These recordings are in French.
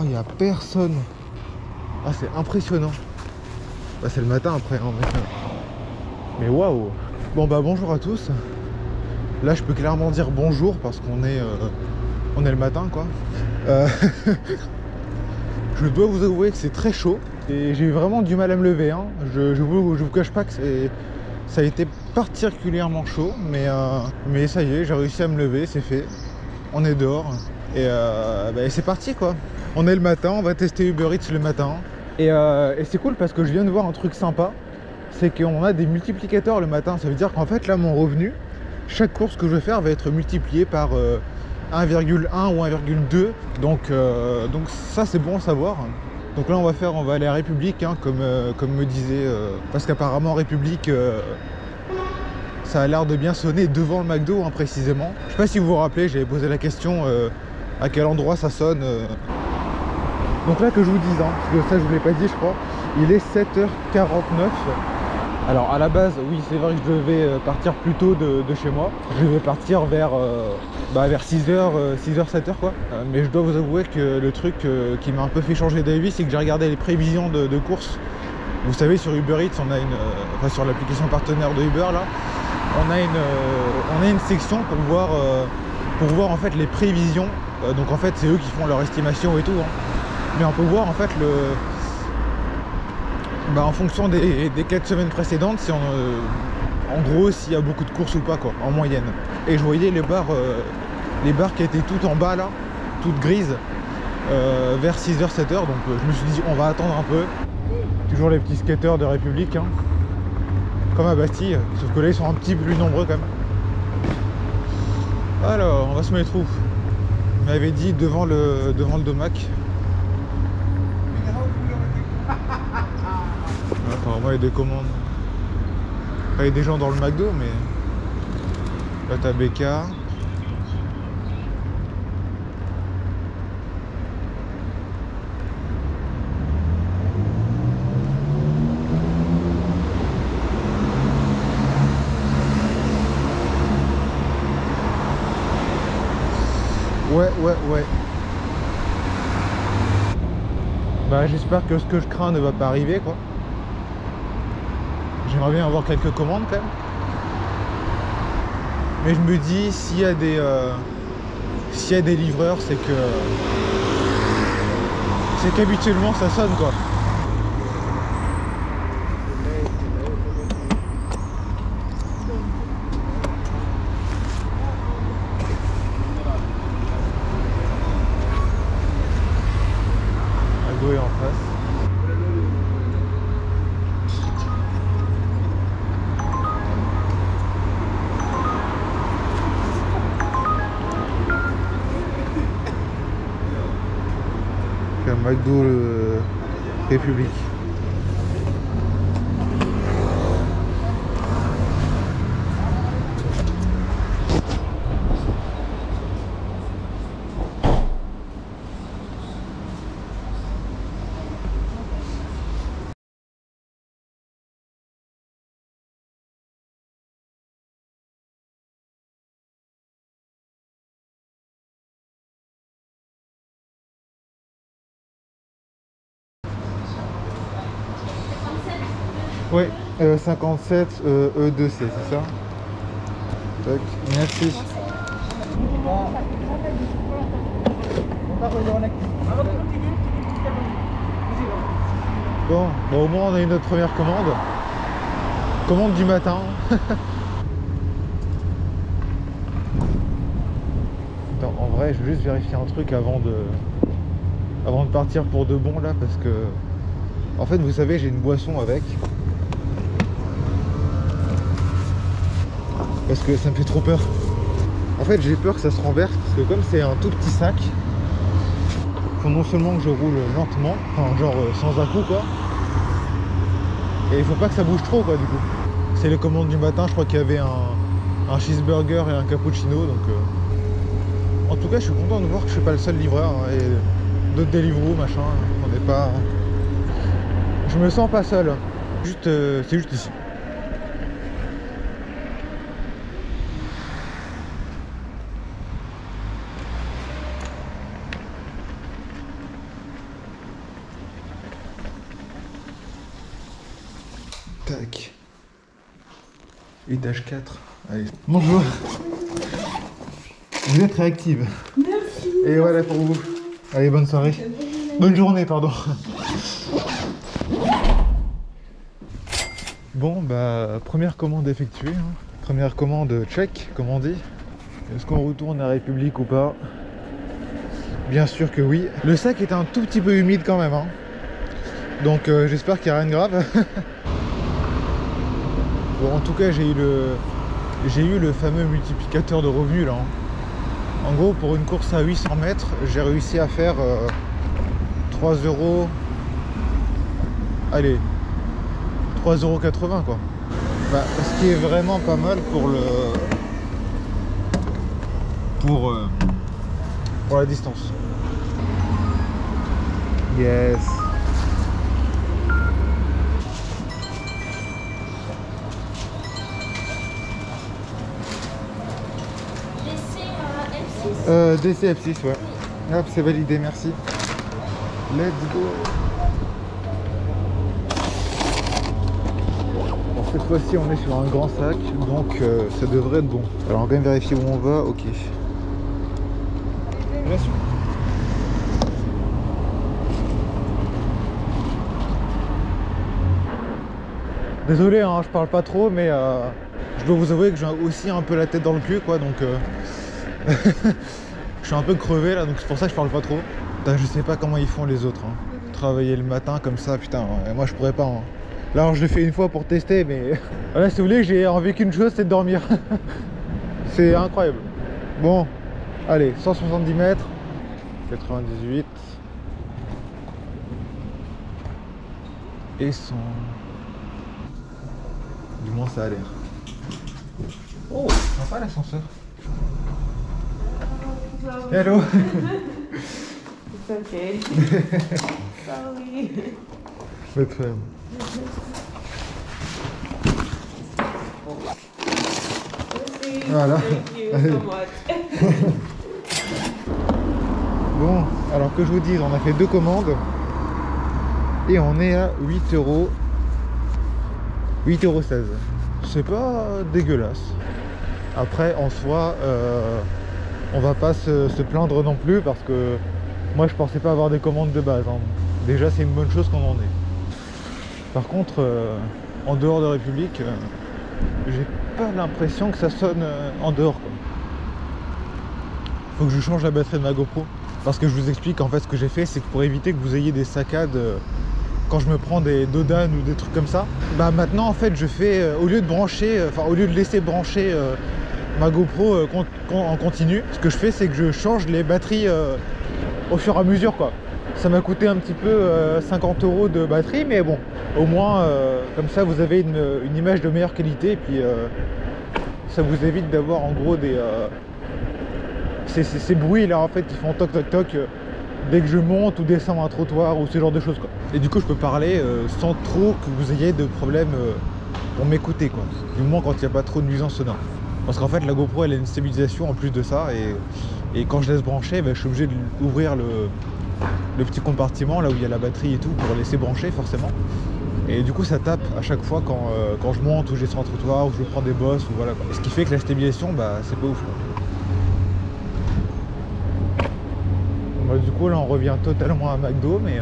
Oh, il n'y a personne. Ah, c'est impressionnant. Bah, c'est le matin après, hein, mais waouh. Bon bah bonjour à tous. Là je peux clairement dire bonjour parce qu'on est le matin quoi. Je dois vous avouer que c'est très chaud et j'ai eu vraiment du mal à me lever, hein. Je vous cache pas que ça a été particulièrement chaud, mais ça y est, j'ai réussi à me lever, c'est fait. On est dehors et c'est parti quoi. On est le matin, on va tester Uber Eats le matin. Et c'est cool parce que je viens de voir un truc sympa, c'est qu'on a des multiplicateurs le matin. Ça veut dire qu'en fait là mon revenu, chaque course que je vais faire va être multipliée par 1,1 ou 1,2. Donc ça c'est bon à savoir. Donc là on va aller à République, hein, comme me disait, parce qu'apparemment République ça a l'air de bien sonner devant le McDo, hein, précisément. Je sais pas si vous vous rappelez, j'avais posé la question à quel endroit ça sonne. Donc là que je vous dise, hein, parce que ça je vous l'ai pas dit je crois, il est 7h49. Alors à la base, oui c'est vrai que je devais partir plus tôt de chez moi. Je vais partir vers 6h, 7h quoi. Mais je dois vous avouer que le truc qui m'a un peu fait changer d'avis, c'est que j'ai regardé les prévisions de courses. Vous savez, sur Uber Eats, on a sur l'application partenaire de Uber là, on a une section pour voir en fait les prévisions. Donc en fait c'est eux qui font leur estimation et tout, hein. Mais on peut voir en fait en fonction des 4 semaines précédentes si en gros s'il y a beaucoup de courses ou pas quoi, en moyenne. Et je voyais les barres qui étaient toutes en bas là, toutes grises, vers 6h-7h, donc je me suis dit on va attendre un peu. Toujours les petits skateurs de République, hein, comme à Bastille, sauf que là ils sont un petit peu plus nombreux quand même. Alors on va se mettre où? On m'avait dit devant le domac. Apparemment il y a des commandes. Enfin, il y a des gens dans le McDo, mais là t'as BK. Ouais. Bah j'espère que ce que je crains ne va pas arriver quoi. J'aimerais bien avoir quelques commandes quand même. Mais je me dis, s'il y a des livreurs, c'est qu'habituellement ça sonne quoi. À gauche en face. McDo République. Oui, 57 E2C, c'est ça? Tac, merci. Bon, bah au moins on a eu notre première commande. Commande du matin. Attends, en vrai, je vais juste vérifier un truc avant de partir pour de bon là, parce que... En fait, vous savez, j'ai une boisson avec. Parce que ça me fait trop peur. En fait j'ai peur que ça se renverse parce que comme c'est un tout petit sac, faut non seulement que je roule lentement, enfin genre sans à coup quoi. Et il faut pas que ça bouge trop quoi du coup. C'est les commandes du matin, je crois qu'il y avait un cheeseburger et un cappuccino donc... En tout cas je suis content de voir que je suis pas le seul livreur, hein, et d'autres Deliveroo machin, on n'est pas... Je me sens pas seul. C'est juste ici. Étage 4. Allez. Bonjour. Vous êtes réactive. Merci. Et voilà pour vous. Allez, bonne soirée. Bonne journée, pardon. Bon, bah, première commande effectuée. Hein. Première commande check, comme on dit. Est-ce qu'on retourne à République ou pas? Bien sûr que oui. Le sac est un tout petit peu humide quand même. Hein. Donc j'espère qu'il n'y a rien de grave. Bon, en tout cas, j'ai eu le fameux multiplicateur de revenus là. Hein. En gros, pour une course à 800 mètres, j'ai réussi à faire 3 euros. Allez, 3,80 € quoi. Bah, ce qui est vraiment pas mal pour la distance. Yes. DC F6, ouais. Hop, c'est validé, merci. Let's go. Bon, cette fois-ci, on est sur un grand sac, donc ça devrait être bon. Alors, on va quand même vérifier où on va, ok. Désolé, hein, je parle pas trop, mais je dois vous avouer que j'ai aussi un peu la tête dans le cul, quoi, donc... je suis un peu crevé là, donc c'est pour ça que je parle pas trop. Putain, je sais pas comment ils font les autres. Hein. Travailler le matin comme ça, putain, moi je pourrais pas. Hein. Là, alors, je l'ai fait une fois pour tester, mais... Voilà, si vous voulez, j'ai envie qu'une chose, c'est de dormir. C'est incroyable. Bon. Allez, 170 mètres, 98 et 100. Du moins ça a l'air. Oh, sympa l'ascenseur. Hello. It's okay. Sorry. Pas de problème. Voilà. Thank you so much. Bon, alors que je vous dise, on a fait 2 commandes et on est à 8 €. 8,16 €. C'est pas dégueulasse. Après, en soi, on va pas se plaindre non plus parce que moi je pensais pas avoir des commandes de base. Hein. Déjà, c'est une bonne chose qu'on en ait. Par contre, en dehors de République, j'ai pas l'impression que ça sonne en dehors. Quoi. Faut que je change la batterie de ma GoPro. Parce que je vous explique, en fait, ce que j'ai fait, c'est que pour éviter que vous ayez des saccades quand je me prends des dodanes ou des trucs comme ça, bah maintenant, en fait, je fais, au lieu de brancher, enfin, au lieu de laisser brancher ma GoPro en continu, ce que je fais, c'est que je change les batteries au fur et à mesure, quoi. Ça m'a coûté un petit peu 50 € de batterie, mais bon, au moins, comme ça, vous avez une image de meilleure qualité, et puis ça vous évite d'avoir, en gros, des... ces bruits là en fait qui font toc toc toc dès que je monte ou descends un trottoir ou ce genre de choses quoi. Et du coup je peux parler sans trop que vous ayez de problèmes pour m'écouter quoi. Du moins quand il n'y a pas trop de nuisances sonores. Parce qu'en fait la GoPro elle a une stabilisation en plus de ça et quand je laisse brancher bah, je suis obligé d'ouvrir le petit compartiment là où il y a la batterie et tout pour laisser brancher forcément. Et du coup ça tape à chaque fois quand je monte ou j'ai sur un trottoir ou je prends des bosses ou voilà quoi. Ce qui fait que la stabilisation bah c'est pas ouf quoi. Du coup là on revient totalement à McDo mais de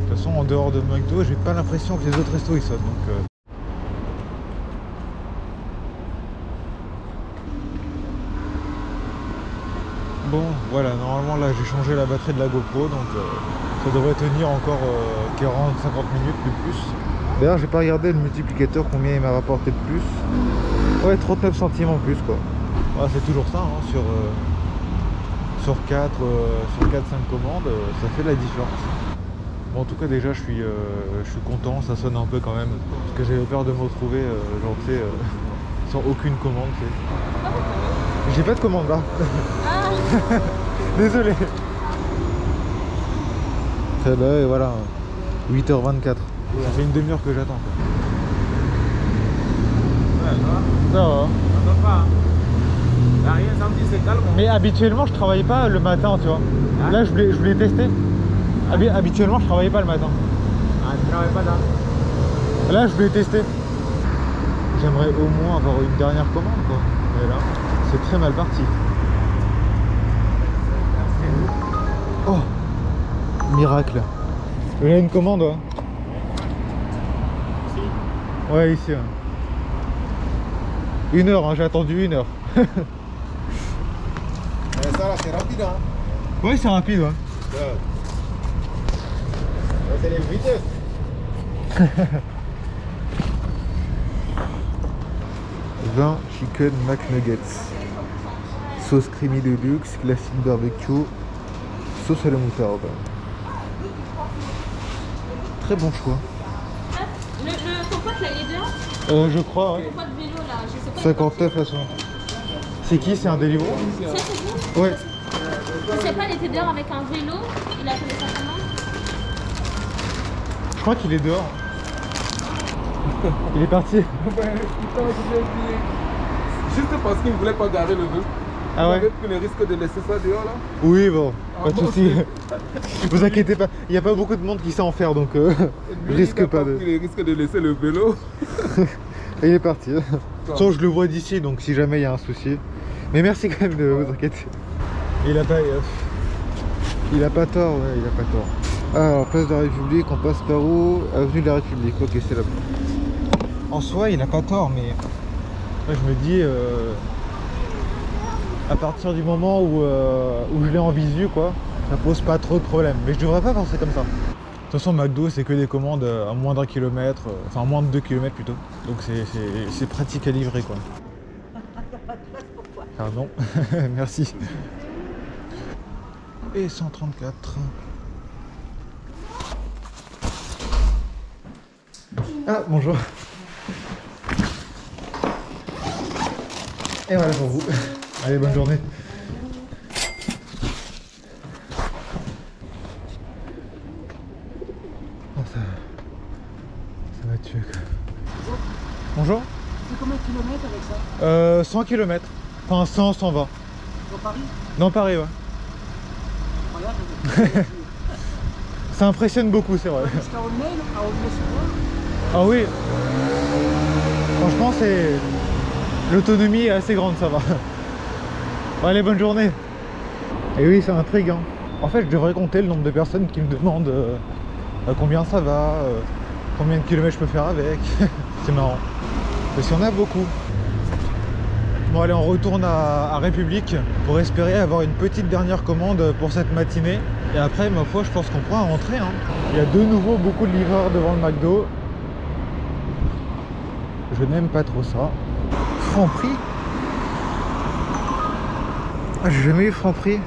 toute façon en dehors de McDo j'ai pas l'impression que les autres restos ils sautent donc Bon voilà normalement là j'ai changé la batterie de la GoPro donc ça devrait tenir encore 40-50 minutes de plus. D'ailleurs j'ai pas regardé le multiplicateur combien il m'a rapporté de plus. Ouais 39 centimes en plus quoi. Ouais, c'est toujours ça hein, sur 4-5 commandes, ça fait la différence. Bon, en tout cas, déjà, je suis content, ça sonne un peu quand même, parce que j'avais peur de me retrouver, genre, tu sais, sans aucune commande, tu sais. J'ai pas de commande, là. Ah. Désolé. Très bien, et voilà, 8h24. Ça fait une demi-heure que j'attends. Ouais, ça va. Ça va. Ça va pas. Rien, samedi c'est calme. Mais habituellement je travaille pas le matin tu vois. Ah. Là je voulais tester. Ah. Habituellement je travaillais pas le matin. Ah tu travailles pas là. Là je voulais tester. j'aimerais au moins avoir une dernière commande quoi. Mais là, c'est très mal parti. Oh, miracle. Il y a une commande. Hein. Ouais, ici. Hein. Une heure, hein, j'ai attendu une heure. Ça là, c'est rapide. Hein. Ouais, c'est rapide. Ouais. Ouais, c'est les vitesses. 20 chicken McNuggets, sauce creamy de luxe, classique barbecue, sauce à la moutarde. Très bon choix. Ton pote là il est bien? Je crois. Ton pote vélo là, je sais pas. 59 à 60. C'est qui? C'est un Deliveroo? Ça c'est vous? Ouais. Je sais pas, il était dehors avec un vélo, il a appelé ça comment? Je crois qu'il est dehors. Il est parti. Juste parce qu'il ne voulait pas garer le vélo. Ah ouais? Vous avez pris le risque de laisser ça dehors là? Oui, bon, pas de soucis. Vous inquiétez pas, il n'y a pas beaucoup de monde qui sait en faire donc risque pas de. Il risque de laisser le vélo. Et il est parti. De toute façon, je le vois d'ici donc si jamais il y a un souci. Mais merci quand même de vous inquiéter. Il a pas tort, ouais, il a pas tort. Alors, place de la République, on passe par où? Avenue de la République, ok, c'est là-bas. En soi, il n'a pas tort, mais moi, je me dis, à partir du moment où je l'ai en visu, quoi, ça pose pas trop de problèmes. Mais je devrais pas penser comme ça. De toute façon, McDo, c'est que des commandes à moins d'un kilomètre, enfin, moins de 2 km plutôt. Donc, c'est pratique à livrer, quoi. Pardon, merci. Et 134. Ah, bonjour. Et voilà pour vous. Allez, bonne journée. Oh, ça va tuer quoi. Bonjour. C'est combien de kilomètres avec ça? 100 km. Enfin 100, 120. Dans Paris? Dans Paris, ouais. Incroyable. Ça impressionne beaucoup, c'est vrai. Parce qu'à Aulnay-sous-Bois. Ah oui. Franchement, c'est... L'autonomie est assez grande, ça va. Bon, allez, bonne journée. Et oui, c'est intriguant. En fait, je devrais compter le nombre de personnes qui me demandent combien ça va, combien de kilomètres je peux faire avec. C'est marrant. Parce qu'il y en a beaucoup. Bon, allez, on retourne à République pour espérer avoir une petite dernière commande pour cette matinée. Et après, ma foi, je pense qu'on pourra rentrer. Hein. Il y a de nouveau beaucoup de livreurs devant le McDo. Je n'aime pas trop ça. Franprix. J'ai jamais eu Franprix.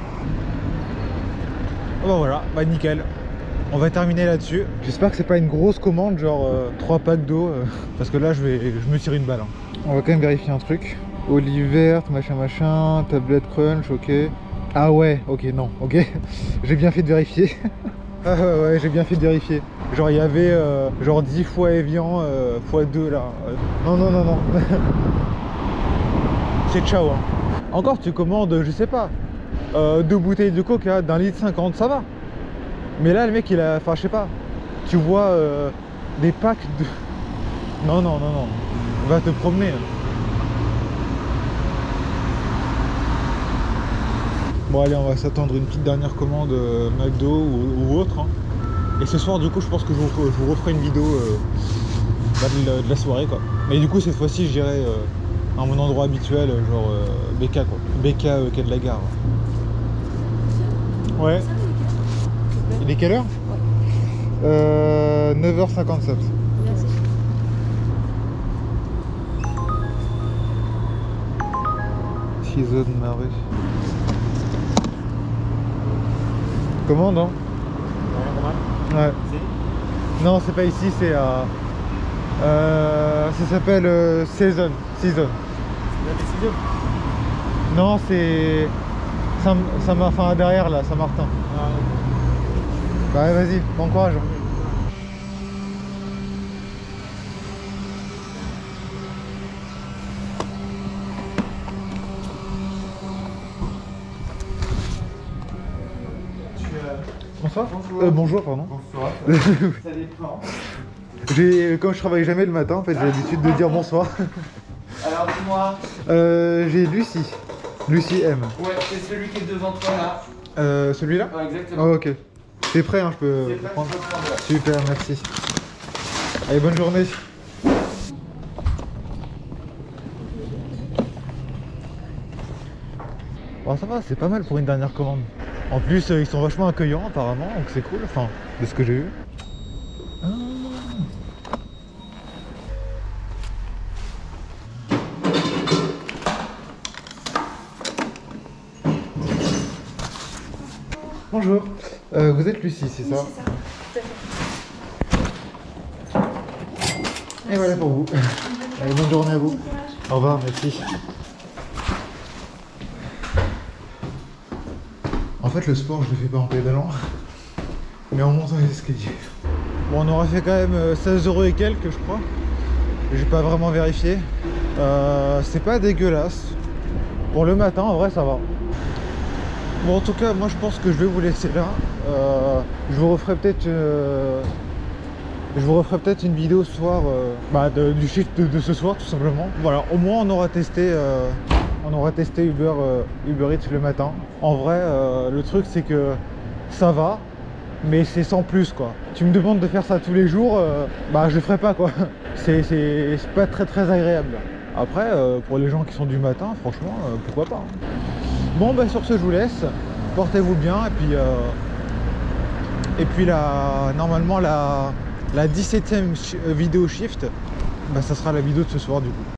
Bon voilà, bah nickel. On va terminer là-dessus. J'espère que c'est pas une grosse commande, genre 3 packs d'eau. Parce que là, je me tire une balle. Hein. On va quand même vérifier un truc. Olive verte, machin, tablette crunch, ok. Ah ouais, ok, non, ok. J'ai bien fait de vérifier. Ah ouais, j'ai bien fait de vérifier. Genre il y avait genre 10 fois Evian, fois 2 là. Non. C'est ciao. Hein. Encore tu commandes, je sais pas, 2 bouteilles de Coca d'1,50 litre, ça va. Mais là le mec il a, enfin je sais pas, tu vois des packs de... Non. Va te promener. Bon allez, on va s'attendre une petite dernière commande McDo ou autre. Hein. Et ce soir du coup je pense que je vous referai une vidéo de la soirée quoi. Mais du coup cette fois-ci j'irai à mon endroit habituel, genre BK quoi. BK quai de la gare. Ouais. Il est quelle heure? 9h57. Season marée. Commande hein? Ouais. Non, c'est pas ici, c'est à... ça s'appelle Season. Season. Non, c'est... Enfin, derrière là, Saint-Martin. Bah ouais, vas-y, bon courage. Bonsoir. Bonjour. Bonjour, pardon. Bonsoir. Ça dépend. Comme je travaille jamais le matin, en fait, j'ai l'habitude de dire bonsoir. Alors dis-moi. J'ai Lucie. Lucie M. Ouais, c'est celui qui est devant toi là. Celui-là? Ouais, exactement. Oh, ok. T'es prêt, hein, je peux prendre. Super, merci. Allez, bonne journée. Bon, ça va, c'est pas mal pour une dernière commande. En plus, ils sont vachement accueillants apparemment, donc c'est cool, enfin, de ce que j'ai eu. Ah. Bonjour, vous êtes Lucie, c'est ça? Oui, c'est ça, tout à fait. Merci. Et voilà pour vous. Allez, bonne journée à vous. Bon courage. Au revoir, merci. En fait, le sport, je le fais pas en pédalant, mais en montant les escaliers. Bon, on aura fait quand même 16 € et quelques, je crois. J'ai pas vraiment vérifié. C'est pas dégueulasse. Pour le matin, en vrai, ça va. Bon, en tout cas, moi je pense que je vais vous laisser là. Je vous referai peut-être une vidéo ce soir, du shift de ce soir tout simplement. Voilà, au moins on aura testé Uber Eats le matin. En vrai, le truc c'est que ça va, mais c'est sans plus quoi. Tu me demandes de faire ça tous les jours, je le ferai pas quoi. C'est pas très agréable. Après, pour les gens qui sont du matin, franchement, pourquoi pas hein. Bon bah sur ce je vous laisse, portez-vous bien et puis normalement la 17e vidéo shift, ça sera la vidéo de ce soir du coup.